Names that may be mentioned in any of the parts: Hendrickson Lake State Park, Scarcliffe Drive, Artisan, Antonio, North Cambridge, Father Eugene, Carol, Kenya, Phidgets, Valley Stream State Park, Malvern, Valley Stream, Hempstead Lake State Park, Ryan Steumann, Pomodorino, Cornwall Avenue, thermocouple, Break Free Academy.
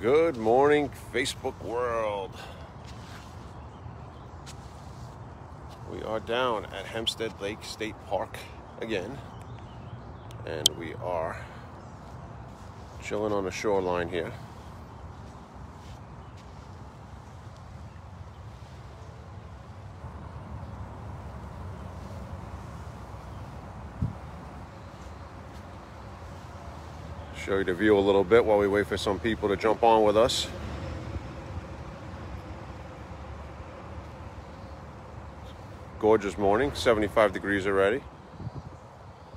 Good morning, Facebook world. We are down at Hempstead Lake State Park again, and we are chilling on the shoreline here. Show you the view a little bit while we wait for some people to jump on with us. Gorgeous morning, 75 degrees already.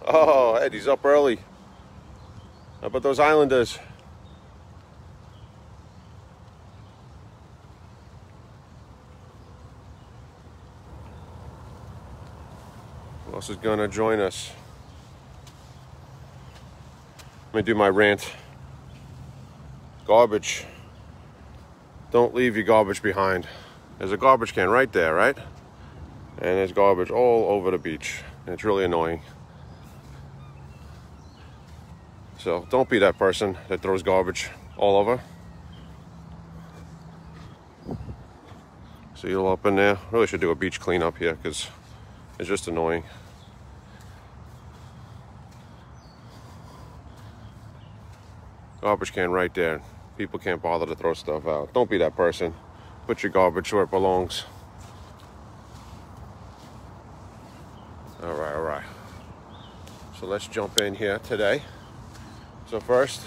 Oh, Eddie's up early. How about those Islanders? Who else is gonna join us? Let me do my rant. Garbage. Don't leave your garbage behind. There's a garbage can right there, right? And there's garbage all over the beach. And it's really annoying. So don't be that person that throws garbage all over. See it all up in there. Really should do a beach cleanup here because it's just annoying. Garbage can right there. People can't bother to throw stuff out. Don't be that person. Put your garbage where it belongs. All right. So let's jump in here today. So first,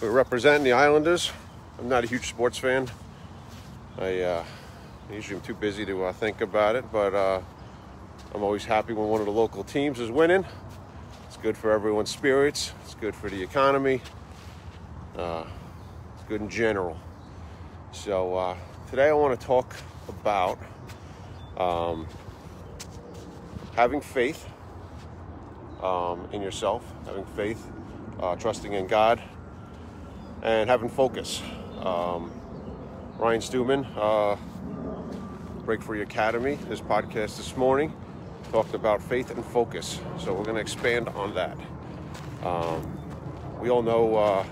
we're representing the Islanders. I'm not a huge sports fan. I usually am too busy to think about it, but I'm always happy when one of the local teams is winning. It's good for everyone's spirits. It's good for the economy. It's good in general. So today I want to talk about having faith in yourself, having faith, trusting in God, and having focus. Ryan Steumann, Break Free Academy, his podcast this morning, talked about faith and focus. So we're going to expand on that. We all know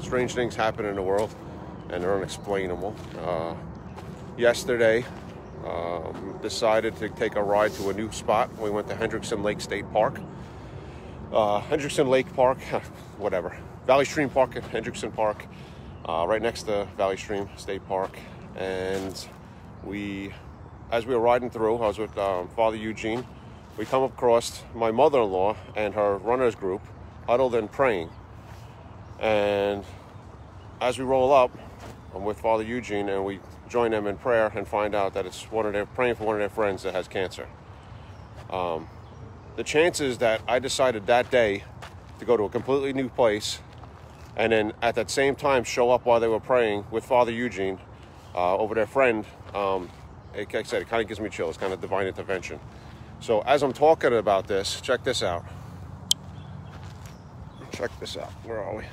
strange things happen in the world, and they're unexplainable. Yesterday, decided to take a ride to a new spot. We went to Hendrickson Lake State Park. Hendrickson Lake Park, whatever. Valley Stream Park and Hendrickson Park, right next to Valley Stream State Park. And we, as we were riding through, I was with Father Eugene. We come across my mother-in-law and her runners group huddled and praying. And as we roll up, I'm with Father Eugene, and we join them in prayer and find out that it's one of their praying for one of their friends that has cancer. The chances that I decided that day to go to a completely new place and then at that same time show up while they were praying with Father Eugene over their friend, like I said, it kind of gives me chills, kind of divine intervention. So as I'm talking about this, check this out. Check this out. Where are we?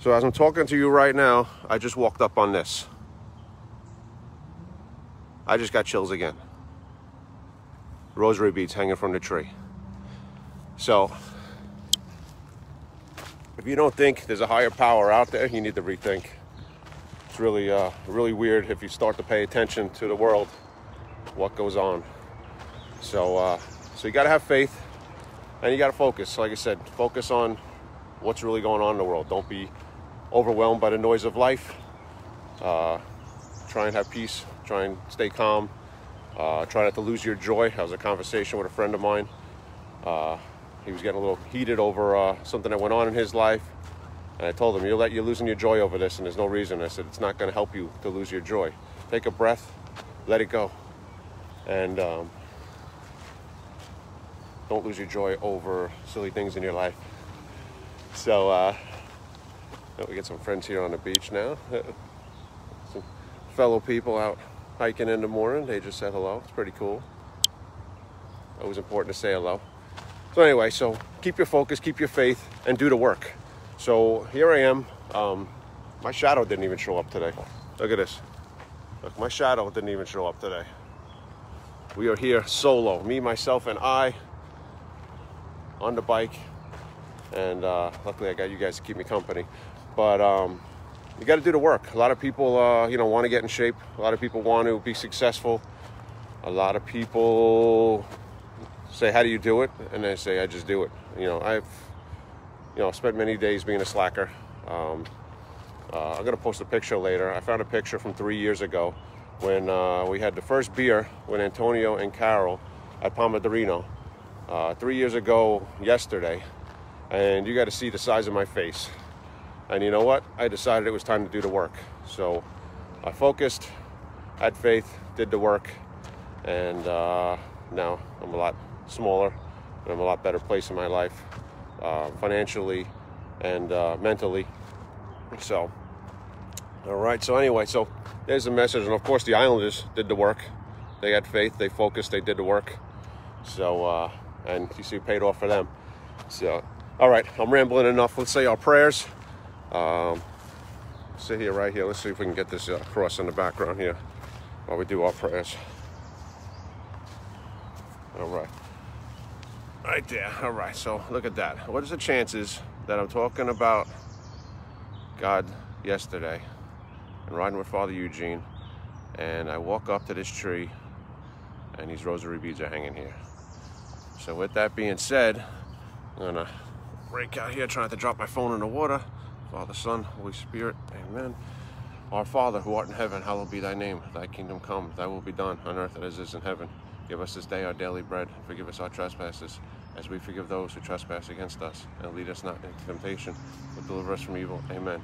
So as I'm talking to you right now, I just walked up on this. I just got chills again. Rosary beads hanging from the tree. So if you don't think there's a higher power out there, you need to rethink. It's really, really weird if you start to pay attention to the world, what goes on. So, you got to have faith, and you got to focus. Like I said, focus on what's really going on in the world. Don't be overwhelmed by the noise of life. Try and have peace. Try and stay calm. Try not to lose your joy. I was in a conversation with a friend of mine. He was getting a little heated over something that went on in his life. And I told him, you're losing your joy over this, and there's no reason. I said, it's not going to help you to lose your joy. Take a breath. Let it go. And don't lose your joy over silly things in your life. So, we got some friends here on the beach now. Some fellow people out hiking in the morning. They just said hello. It's pretty cool. Always important to say hello. So anyway, so keep your focus, keep your faith, and do the work. So here I am. My shadow didn't even show up today. Look at this. Look, my shadow didn't even show up today. We are here solo. Me, myself, and I on the bike. And luckily I got you guys to keep me company, but you got to do the work. A lot of people, want to get in shape. A lot of people want to be successful. A lot of people say, how do you do it? And I say, I just do it. I've spent many days being a slacker. I'm going to post a picture later. I found a picture from 3 years ago when we had the first beer with Antonio and Carol at Pomodorino 3 years ago yesterday. And you got to see the size of my face. And you know what? I decided it was time to do the work. So I focused, had faith, did the work. And now I'm a lot smaller and I'm a lot better place in my life, financially and mentally. So, all right. So anyway, so there's the message. And of course the Islanders did the work. They had faith, they focused, they did the work. So, and you see it paid off for them. So, all right, I'm rambling enough. Let's say our prayers. Sit here, right here. Let's see if we can get this cross in the background here while we do our prayers. All right. Right there. All right. So look at that. What is the chances that I'm talking about God yesterday and riding with Father Eugene, and I walk up to this tree and these rosary beads are hanging here. So with that being said, I'm going to break out here, trying to drop my phone in the water. Father, Son, Holy Spirit, amen. Our Father, who art in heaven, hallowed be thy name. Thy kingdom come, thy will be done, on earth as it is in heaven. Give us this day our daily bread, and forgive us our trespasses, as we forgive those who trespass against us. And lead us not into temptation, but deliver us from evil, amen.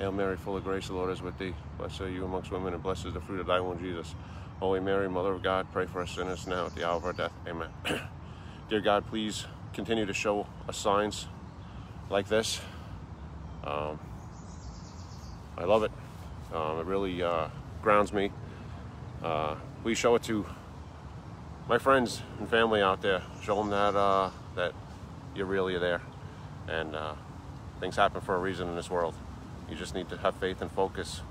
Hail Mary, full of grace, the Lord is with thee. Blessed are you amongst women, and blessed is the fruit of thy womb, Jesus. Holy Mary, Mother of God, pray for us sinners now at the hour of our death, amen. Dear God, please continue to show us signs like this. I love it. It really grounds me. Please show it to my friends and family out there. Show them that that you're really there, and things happen for a reason in this world. You just need to have faith and focus,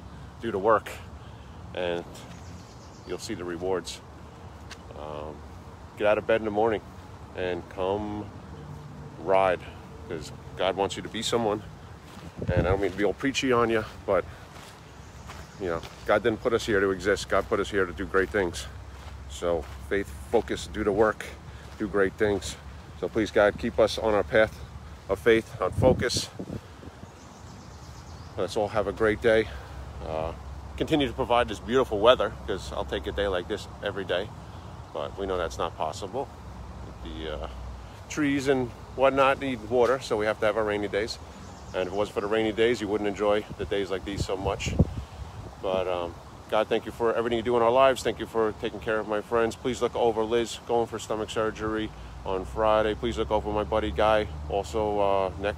do the work, and you'll see the rewards. Get out of bed in the morning and come ride, because God wants you to be someone. And I don't mean to be all preachy on you, but, God didn't put us here to exist. God put us here to do great things. So faith, focus, do the work, do great things. So please, God, keep us on our path of faith, on focus. Let's all have a great day. Continue to provide this beautiful weather, because I'll take a day like this every day. But we know that's not possible. The trees and whatnot need water, so we have to have our rainy days. And if it wasn't for the rainy days, you wouldn't enjoy the days like these so much. But God, thank you for everything you do in our lives. Thank you for taking care of my friends. Please look over Liz, going for stomach surgery on Friday. Please look over my buddy Guy, also neck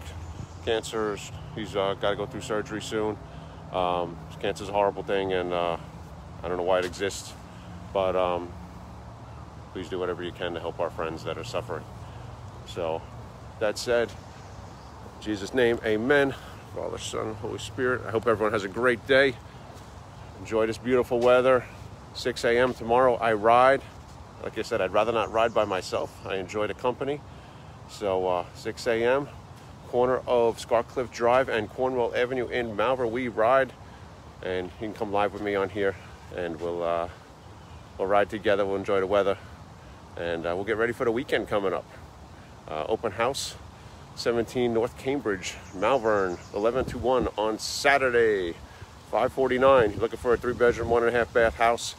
cancer. He's got to go through surgery soon. Cancer's a horrible thing, and I don't know why it exists. But please do whatever you can to help our friends that are suffering. So that said, in Jesus' name, amen. Father, Son, Holy Spirit. I hope everyone has a great day. Enjoy this beautiful weather. 6 a.m. tomorrow, I ride. Like I said, I'd rather not ride by myself. I enjoy the company. So 6 a.m., corner of Scarcliffe Drive and Cornwall Avenue in Malvern, we ride. And you can come live with me on here, and we'll ride together. We'll enjoy the weather, and we'll get ready for the weekend coming up. Open house. 17 North Cambridge, Malvern, 11 to 1 on Saturday, 549. You're looking for a 3-bedroom, 1.5-bath house?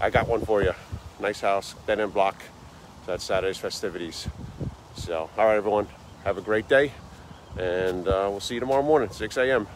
I got one for you. Nice house, dead end block. So that's Saturday's festivities. So, all right, everyone, have a great day, and we'll see you tomorrow morning, 6 a.m.